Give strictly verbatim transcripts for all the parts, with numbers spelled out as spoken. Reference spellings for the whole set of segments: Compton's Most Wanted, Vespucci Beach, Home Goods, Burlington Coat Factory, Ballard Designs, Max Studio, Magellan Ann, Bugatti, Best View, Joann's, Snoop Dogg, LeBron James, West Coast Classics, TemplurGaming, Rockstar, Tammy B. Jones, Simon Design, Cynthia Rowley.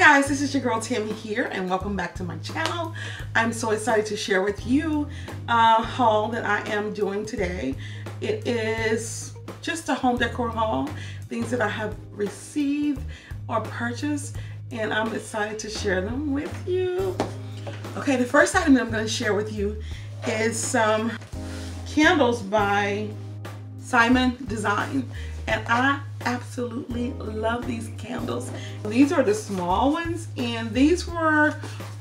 Hi guys, this is your girl Tammy here and welcome back to my channel. I'm so excited to share with you a haul that I am doing today. It is just a home decor haul, things that I have received or purchased, and I'm excited to share them with you. Okay, the first item that I'm going to share with you is some candles by Simon Design, and I absolutely love these candles. These are the small ones, and these were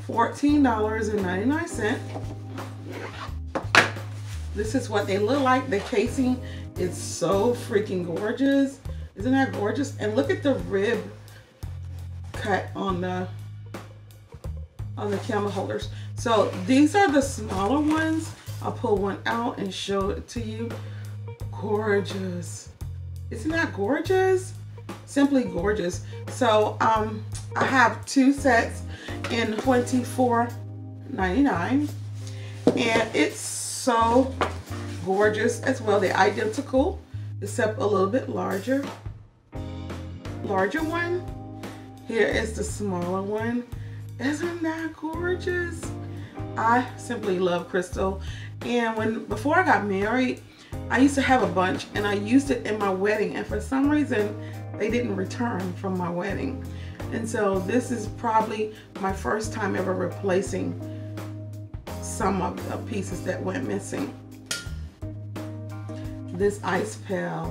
fourteen ninety-nine. This is what they look like. The casing is so freaking gorgeous. Isn't that gorgeous? And look at the rib cut on the on the candle holders. So these are the smaller ones. I'll pull one out and show it to you. Gorgeous. Isn't that gorgeous? Simply gorgeous. So um, I have two sets in twenty-four ninety-nine, and it's so gorgeous as well. They're identical, except a little bit larger. Larger one. Here is the smaller one. Isn't that gorgeous? I simply love crystal. And when before I got married, I used to have a bunch, and I used it in my wedding, and for some reason they didn't return from my wedding, and so this is probably my first time ever replacing some of the pieces that went missing. This ice pail,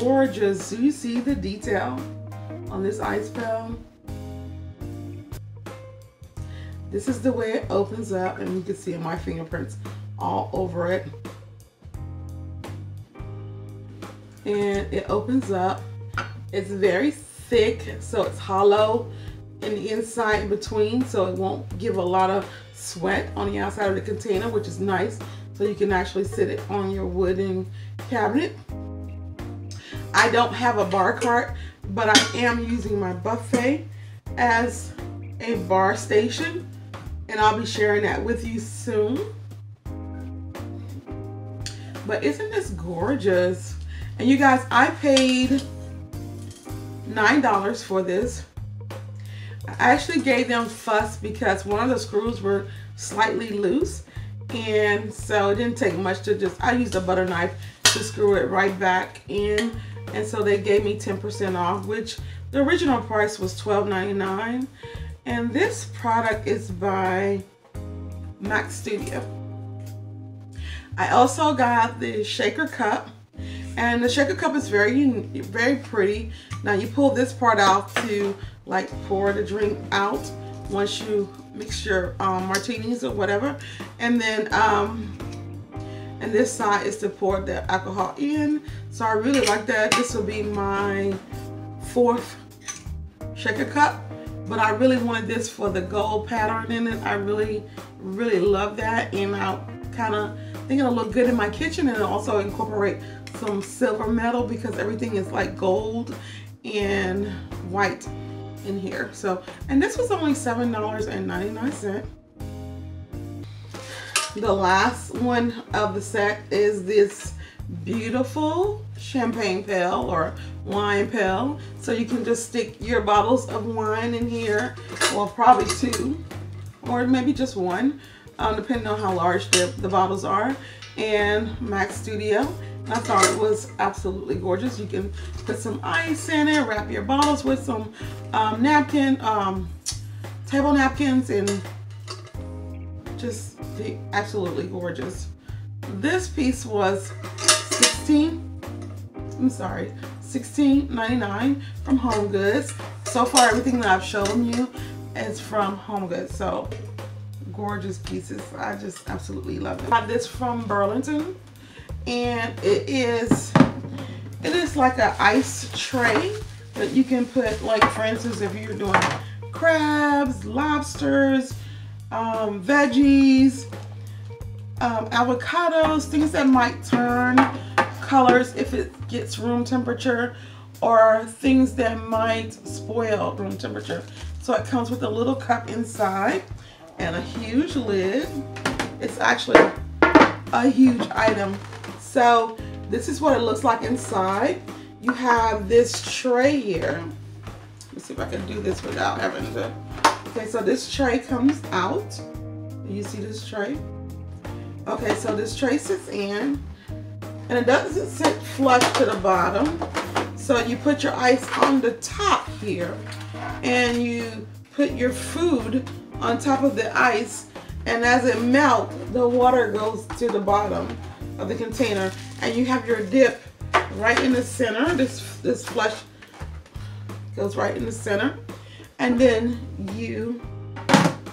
gorgeous. Do you see the detail on this ice pail? This is the way it opens up, and you can see my fingerprints all over it. And it opens up. It's very thick, so it's hollow in the inside in between, so it won't give a lot of sweat on the outside of the container, which is nice, so you can actually sit it on your wooden cabinet. I don't have a bar cart, but I am using my buffet as a bar station, and I'll be sharing that with you soon. But isn't this gorgeous? And you guys, I paid nine dollars for this. I actually gave them fuss because one of the screws were slightly loose. And so it didn't take much to just, I used a butter knife to screw it right back in. And so they gave me ten percent off, which the original price was twelve ninety-nine. And this product is by Max Studio. I also got the shaker cup. And the shaker cup is very unique, very pretty. Now you pull this part out to like pour the drink out once you mix your um, martinis or whatever. And then um, and this side is to pour the alcohol in. So I really like that. This will be my fourth shaker cup. But I really wanted this for the gold pattern in it. I really, really love that. And I kind of think it'll look good in my kitchen, and it'll also incorporate some silver metal because everything is like gold and white in here. So, and this was only seven ninety-nine. The last one of the set is this beautiful champagne pail or wine pail. So you can just stick your bottles of wine in here, well, probably two or maybe just one, um, depending on how large the, the bottles are. And Max Studio. I thought it was absolutely gorgeous. You can put some ice in it, wrap your bottles with some um, napkin, um, table napkins, and just the, absolutely gorgeous. This piece was sixteen, I'm sorry, sixteen ninety-nine from Home Goods. So far, everything that I've shown you is from Home Goods. So gorgeous pieces. I just absolutely love it. I got this from Burlington. And it is it is like an ice tray that you can put, like, for instance, if you're doing crabs, lobsters, um, veggies, um, avocados, things that might turn colors if it gets room temperature, or things that might spoil room temperature. So it comes with a little cup inside and a huge lid. It's actually a huge item. So this is what it looks like inside. You have this tray here Let's see if I can do this without having to. Okay, so this tray comes out. You see this tray? Okay, so this tray sits in, and it doesn't sit flush to the bottom. So you put your ice on the top here, and you put your food on top of the ice, and as it melts, the water goes to the bottom of the container, and you have your dip right in the center. This, this flush goes right in the center, and then you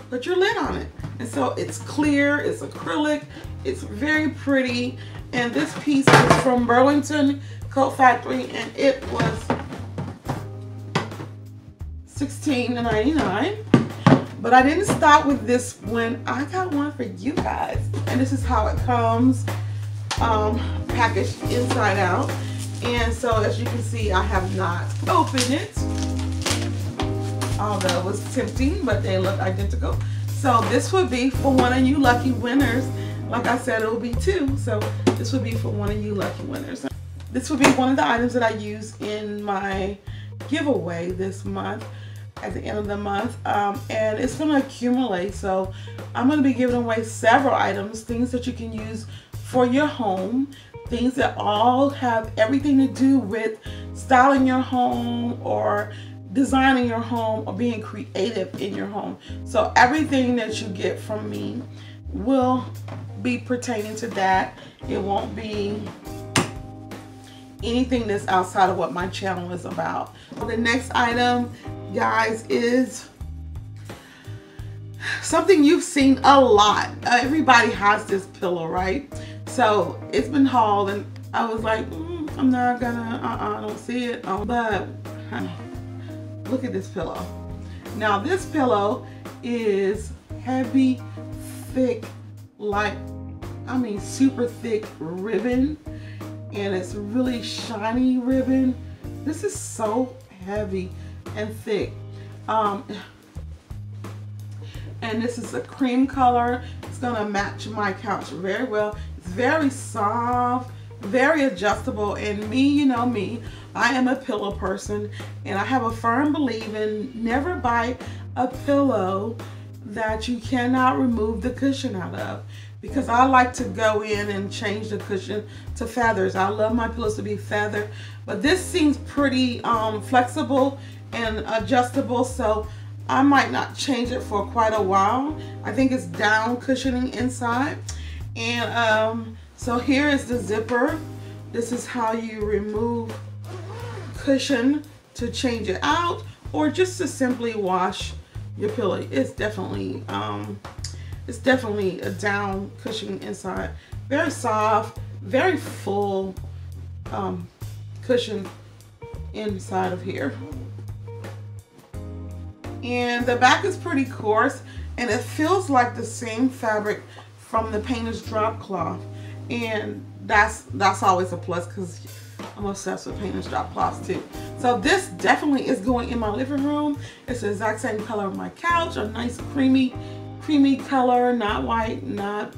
put your lid on it. And so it's clear, it's acrylic, it's very pretty. And this piece is from Burlington Coat Factory, and it was sixteen ninety-nine. But I didn't stop with this one. I got one for you guys. And this is how it comes, um, packaged inside out. And so as you can see, I have not opened it, although it was tempting, but they look identical. So this would be for one of you lucky winners. Like I said, it will be two. So this would be for one of you lucky winners. This would be one of the items that I use in my giveaway this month, at the end of the month. Um, and it's gonna accumulate. So I'm gonna be giving away several items, things that you can use for your home, things that all have everything to do with styling your home or designing your home or being creative in your home. So everything that you get from me will be pertaining to that. It won't be anything that's outside of what my channel is about. The next item, guys, is something you've seen a lot. Everybody has this pillow, right? So it's been hauled, and I was like, mm, I'm not gonna, uh-uh, I don't see it. Um, but honey, look at this pillow. Now this pillow is heavy, thick, like, I mean, super thick ribbon, and it's really shiny ribbon. This is so heavy and thick. Um, and this is a cream color. It's gonna match my couch very well. It's very soft, very adjustable, and me, you know me, I am a pillow person, and I have a firm belief in never buy a pillow that you cannot remove the cushion out of, because I like to go in and change the cushion to feathers. I love my pillows to be feathered, but this seems pretty um, flexible and adjustable, so I might not change it for quite a while. I think it's down cushioning inside, and um, so here is the zipper. This is how you remove cushion to change it out, or just to simply wash your pillow. It's definitely, um, it's definitely a down cushioning inside. Very soft, very full um, cushion inside of here. And the back is pretty coarse, and it feels like the same fabric from the painter's drop cloth, and that's that's always a plus, because I'm obsessed with painter's drop cloths too. So this definitely is going in my living room. It's the exact same color of my couch, a nice creamy, creamy color, not white, not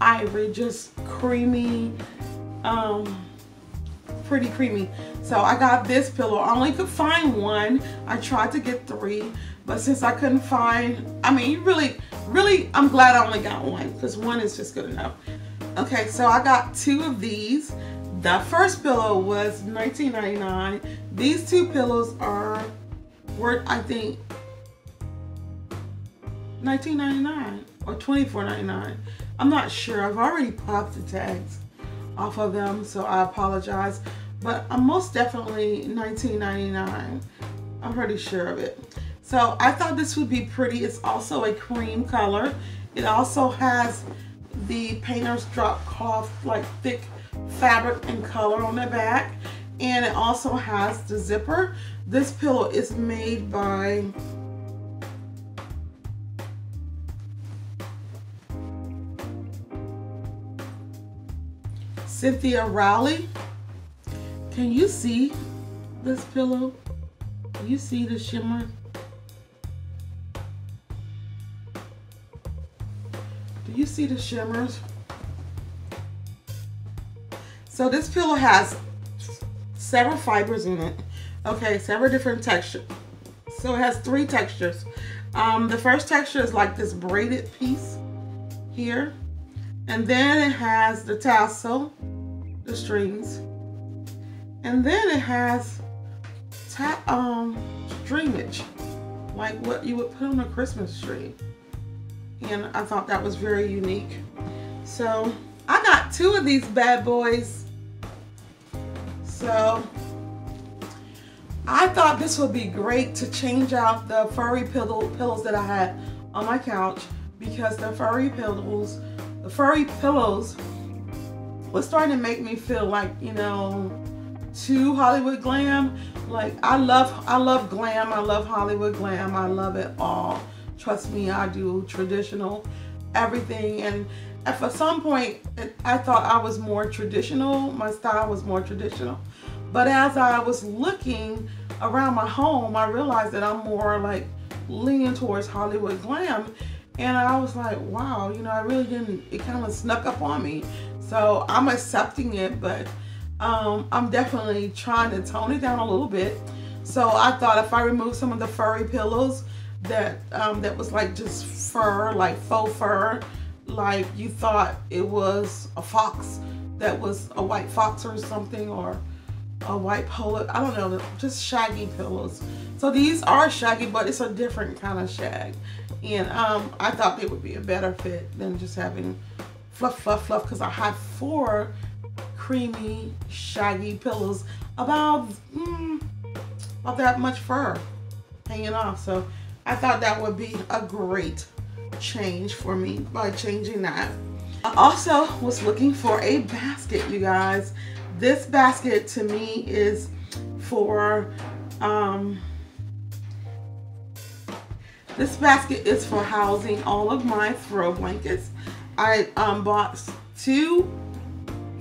ivory, just creamy, um, pretty creamy. So I got this pillow. I only could find one. I tried to get three, but since I couldn't find, I mean, really, really, I'm glad I only got one, because one is just good enough. Okay, so I got two of these. The first pillow was nineteen ninety-nine. These two pillows are worth, I think, nineteen ninety-nine or twenty-four ninety-nine. I'm not sure. I've already popped the tags off of them, so I apologize. But I'm most definitely nineteen ninety-nine. I'm pretty sure of it. So I thought this would be pretty. It's also a cream color. It also has the painter's drop cloth, like thick fabric and color on the back, and it also has the zipper. This pillow is made by Cynthia Rowley. Can you see this pillow? Can you see the shimmer? Do you see the shimmers? So this pillow has several fibers in it. Okay, several different texture, So it has three textures. Um, the first texture is like this braided piece here. And then it has the tassel, the strings. And then it has ta um, streamage, like what you would put on a Christmas tree. And I thought that was very unique. So I got two of these bad boys. So I thought this would be great to change out the furry pillow pillows that I had on my couch, because the furry pillows, the furry pillows was starting to make me feel like, you know, too Hollywood glam. Like I love, I love glam. I love Hollywood glam. I love it all. Trust me, I do traditional, everything. And at some point, I thought I was more traditional. My style was more traditional. But as I was looking around my home, I realized that I'm more like leaning towards Hollywood glam. And I was like, wow, you know, I really didn't, it kind of snuck up on me. So I'm accepting it, but um, I'm definitely trying to tone it down a little bit. So I thought if I remove some of the furry pillows, that um that was like just fur, like faux fur, like you thought it was a fox, that was a white fox or something, or a white polo, I don't know, just shaggy pillows. So these are shaggy, but it's a different kind of shag, and um I thought they would be a better fit than just having fluff fluff fluff, because I had four creamy shaggy pillows, about mm, about that much fur hanging off. So I thought that would be a great change for me by changing that. I also was looking for a basket, you guys. This basket to me is for, um, this basket is for housing all of my throw blankets. I um, bought two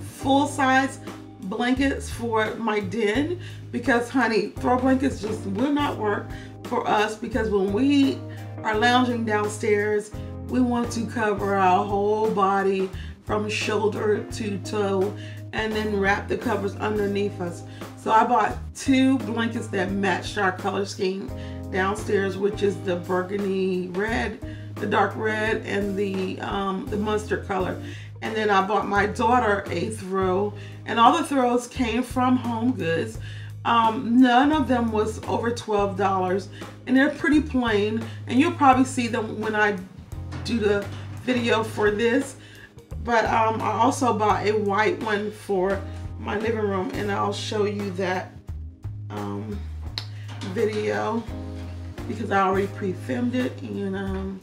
full-size blankets for my den, because honey, throw blankets just will not work for us, because when we are lounging downstairs, we want to cover our whole body from shoulder to toe and then wrap the covers underneath us. So I bought two blankets that matched our color scheme downstairs, which is the burgundy red, the dark red, and the um, the mustard color. And then I bought my daughter a throw, and all the throws came from Home Goods. Um, none of them was over twelve dollars, and they're pretty plain, and you'll probably see them when I do the video for this. But um, I also bought a white one for my living room, and I'll show you that um, video, because I already pre-filmed it, and um,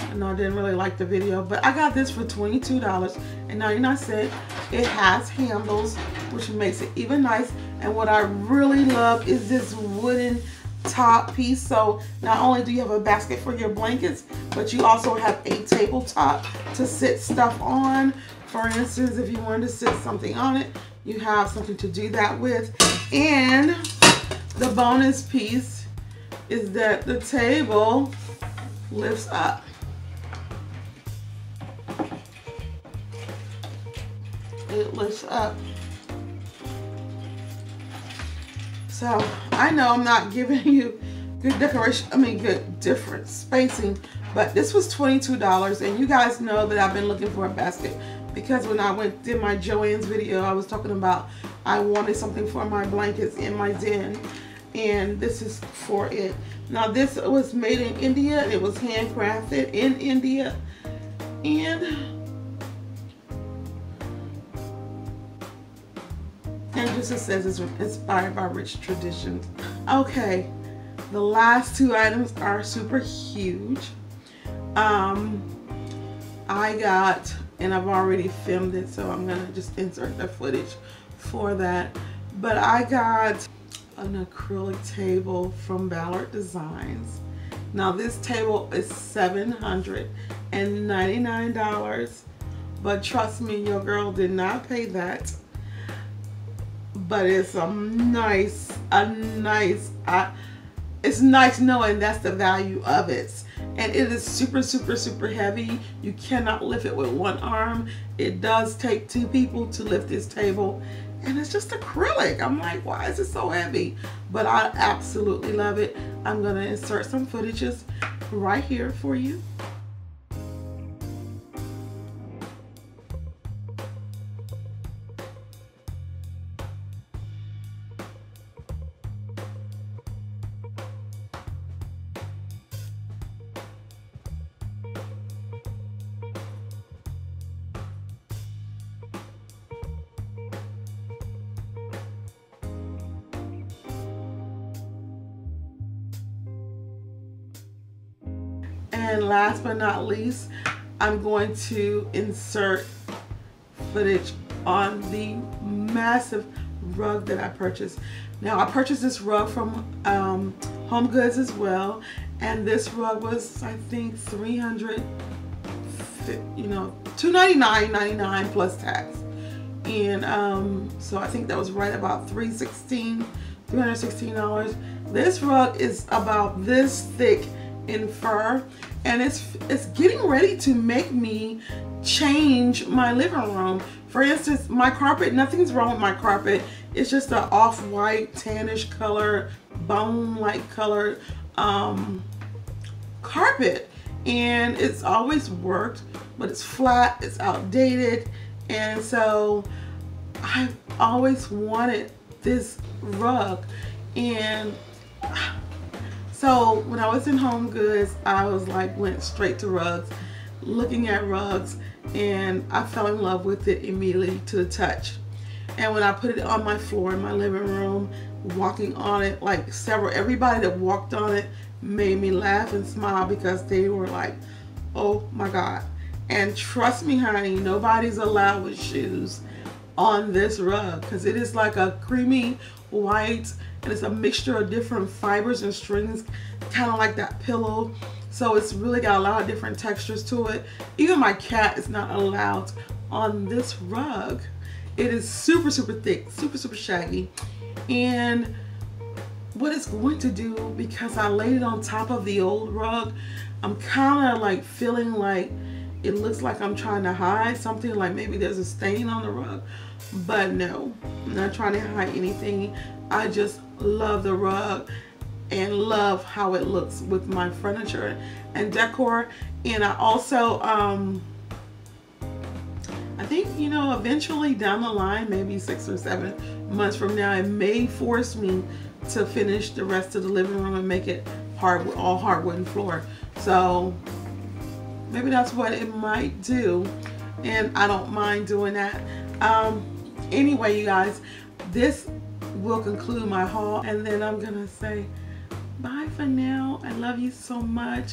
I know I didn't really like the video. But I got this for twenty-two dollars and ninety-nine cents. It has handles, which makes it even nice. And what I really love is this wooden top piece. So not only do you have a basket for your blankets, but you also have a tabletop to sit stuff on. For instance, if you wanted to sit something on it, you have something to do that with. And the bonus piece is that the table lifts up. It lifts up. So I know I'm not giving you good decoration, I mean good different spacing, but this was twenty-two dollars, and you guys know that I've been looking for a basket, because when I went did my Joann's video, I was talking about I wanted something for my blankets in my den, and this is for it. Now this was made in India, and it was handcrafted in India, and And just it says it's inspired by rich traditions. Okay, the last two items are super huge. Um, I got, and I've already filmed it, so I'm gonna just insert the footage for that. But I got an acrylic table from Ballard Designs. Now this table is seven hundred ninety-nine dollars, but trust me, your girl did not pay that. But it's a nice, a nice, uh, it's nice knowing that's the value of it. and it is super super super heavy. You cannot lift it with one arm. It does take two people to lift this table, and it's just acrylic. I'm like, why is it so heavy? But I absolutely love it. I'm gonna insert some footages right here for you. And last but not least, I'm going to insert footage on the massive rug that I purchased. Now, I purchased this rug from um, Home Goods as well, and this rug was, I think, three hundred, you know, two ninety-nine ninety-nine plus tax, and um, so I think that was right about three sixteen, three hundred sixteen dollars. This rug is about this thick in fur, and it's it's getting ready to make me change my living room. For instance, my carpet, nothing's wrong with my carpet. It's just an off-white, tannish color, bone-like color um, carpet, and it's always worked, but it's flat, it's outdated, and so I've always wanted this rug. And so when I was in Home Goods, I was like, went straight to rugs, looking at rugs, and I fell in love with it immediately to the touch. And when I put it on my floor in my living room, walking on it, like several, everybody that walked on it made me laugh and smile because they were like, oh my God. And trust me, honey, nobody's allowed with shoes on this rug, because it is like a creamy white, and it's a mixture of different fibers and strings, kind of like that pillow. So it's really got a lot of different textures to it. Even my cat is not allowed on this rug. It is super super thick, super super shaggy. And what it's going to do, because I laid it on top of the old rug, I'm kind of like feeling like it looks like I'm trying to hide something, like maybe there's a stain on the rug. But no, I'm not trying to hide anything. I just love the rug and love how it looks with my furniture and decor. And I also, um, I think, you know, eventually down the line, maybe six or seven months from now, it may force me to finish the rest of the living room and make it hardwood, all hardwood floor. So maybe that's what it might do, and I don't mind doing that. Um, anyway, you guys, this will conclude my haul, and then I'm gonna say bye for now. I love you so much,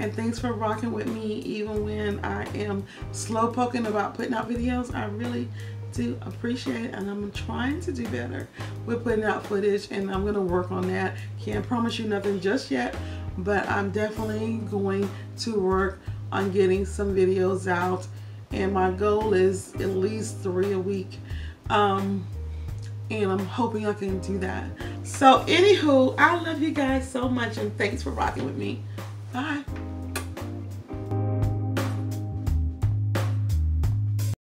and thanks for rocking with me even when I am slow poking about putting out videos. I really do appreciate it, and I'm trying to do better with putting out footage, and I'm gonna work on that. Can't promise you nothing just yet, but I'm definitely going to work on getting some videos out, and my goal is at least three a week, um, and I'm hoping I can do that. So anywho, I love you guys so much, and thanks for rocking with me. Bye.